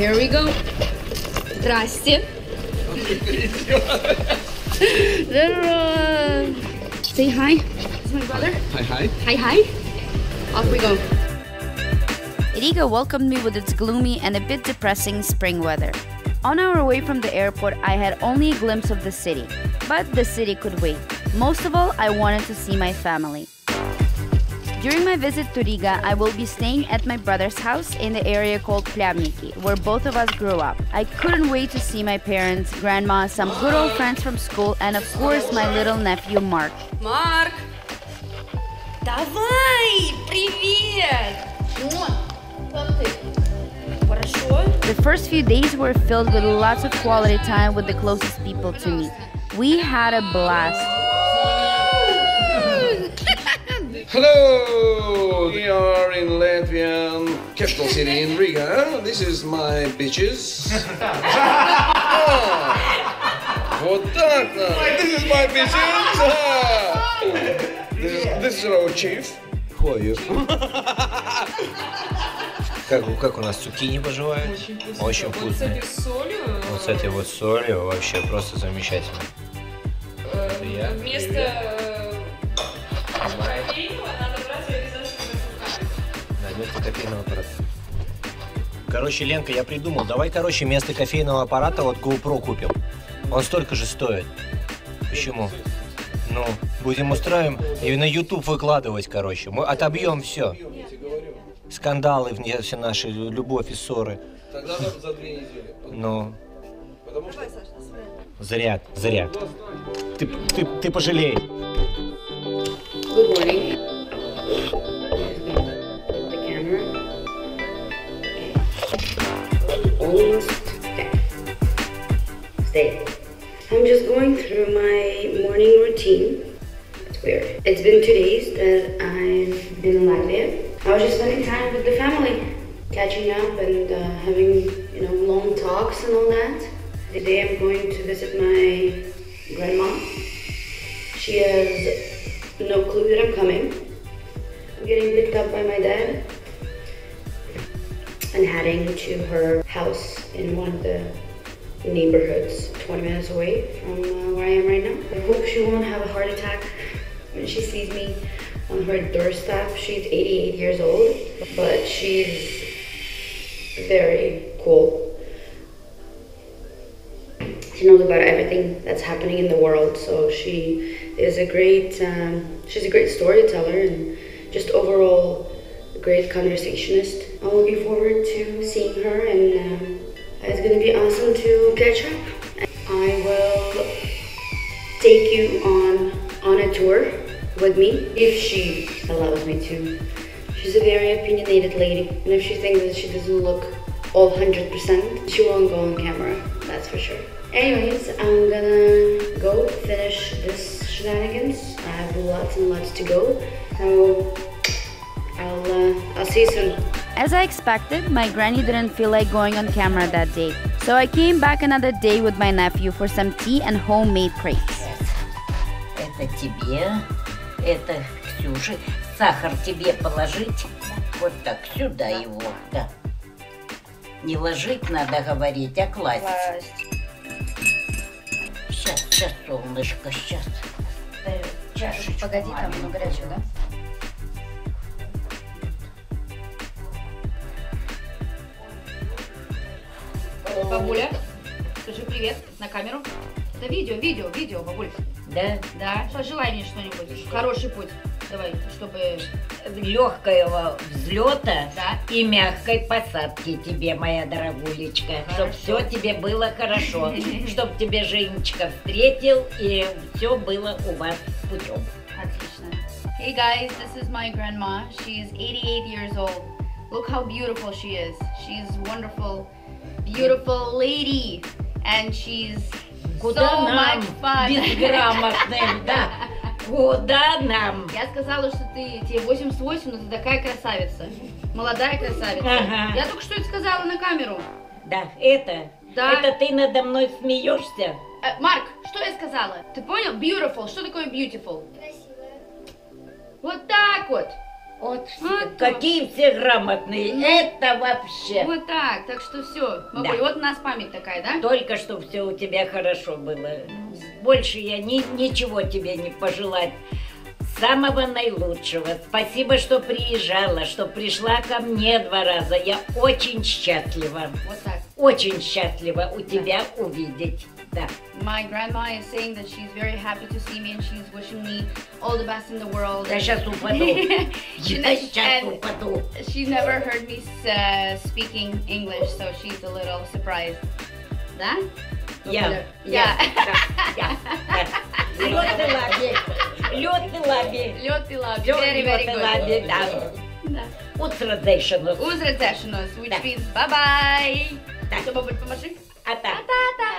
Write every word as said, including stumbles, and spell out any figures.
Here we go. Здрасте. Say hi. It's my brother. Hi, hi. Hi, hi. Off we go. Riga welcomed me with its gloomy and a bit depressing spring weather. On our way from the airport, I had only a glimpse of the city, but the city could wait. Most of all, I wanted to see my family. During my visit to Riga, I will be staying at my brother's house in the area called Plavniki, where both of us grew up. I couldn't wait to see my parents, grandma, some good old friends from school, and of course, my little nephew, Mark. Mark! Давай! Привет! The first few days were filled with lots of quality time with the closest people to me. We had a blast. Hello! We are in Latvian capital city in Riga. This is my bitches. Oh. What that? This is my bitches. This, this is our chief. Who are you? Как, как у нас цукини поживает? Очень вкусно. Вот с этой солью. Вот с этой вот солью вообще просто замечательно. Вместо кофейного аппарата. Короче, Ленка, я придумал. Давай, короче, вместо кофейного аппарата вот GoPro купим. Он столько же стоит. Почему? Ну, будем устраиваем и на YouTube выкладывать, короче. Мы отобьем все. Скандалы, все наши, любовь и ссоры. Тогда за две недели. Ну. Зря, зря. Ты, ты, ты пожалей. Today, I'm just going through my morning routine. It's weird. It's been two days that I've been in Latvia. I was just spending time with the family, catching up and uh, having, you know, long talks and all that. Today I'm going to visit my grandma. She has no clue that I'm coming. I'm getting picked up by my dad and heading to her house in one of the neighborhoods twenty minutes away from uh, where I am right now. I hope she won't have a heart attack when she sees me on her doorstep. She's eighty-eight years old, but she's very cool. She knows about everything that's happening in the world, so she is a great, um, she's a great storyteller and just overall a great conversationist. I'm looking forward to seeing her, and um, it's going to be awesome to catch up. I will take you on on a tour with me if she allows me to. She's a very opinionated lady, and if she thinks that she doesn't look all one hundred percent, she won't go on camera, that's for sure. Anyways, I'm gonna go finish this shenanigans. I have lots and lots to go, so I'll, uh, I'll see you soon. As I expected, my granny didn't feel like going on camera that day, so I came back another day with my nephew for some tea and homemade crepes. Это тебе, это Ксюше. Сахар тебе положить, вот так сюда его, да. Не ложить надо говорить, а класть. Сейчас, сейчас, солнышко, сейчас. Чашечку. Погоди, там много горячего, да? Бабуля, скажи привет на камеру. Это видео, видео, видео, бабуль. Да? Да. Пожелай мне что-нибудь. Хороший путь. Давай, чтобы... Легкого взлета, да, и мягкой посадки тебе, моя дорогулечка. Чтобы все тебе было хорошо. Чтобы тебе Женечка встретил и все было у вас путем. Отлично. Hey guys, this is my grandma. She is eighty-eight years old. Look how beautiful she is. She is wonderful. Beautiful lady, and she's Куда so нам much fun. Безграмотным, да. Куда нам? Я сказала, что ты тебе восемьдесят восемь, но ты такая красавица, молодая красавица. Ага. Я только что это сказала на камеру. Да, это. Да. Это ты надо мной смеешься. Э, Марк, что я сказала? Ты понял? Beautiful. Что такое beautiful? Красивая. Вот так вот. Вот а какие то. Все грамотные, ну, это вообще. Вот так, так что все. Да. Вот у нас память такая, да? Только что все у тебя хорошо было. Больше я ни, ничего тебе не пожелать. Самого наилучшего. Спасибо, что приезжала, что пришла ко мне два раза. Я очень счастлива. Вот так. Очень счастлива у тебя да. увидеть. Да. My grandma is saying that she's very happy to see me and she's wishing me all the best in the world. Я сейчас упаду. Я сейчас упаду. She never heard me uh, speaking English, so she's a little surprised. Да? Я. Я. Я. Лед и лаби. Лед и лаби. Лед и лаби. Very, very good. Да. Uzredzēšanos. Uzredzēšanos, which means bye-bye. Что, бабуль, помаши? Ата. Ата-ата.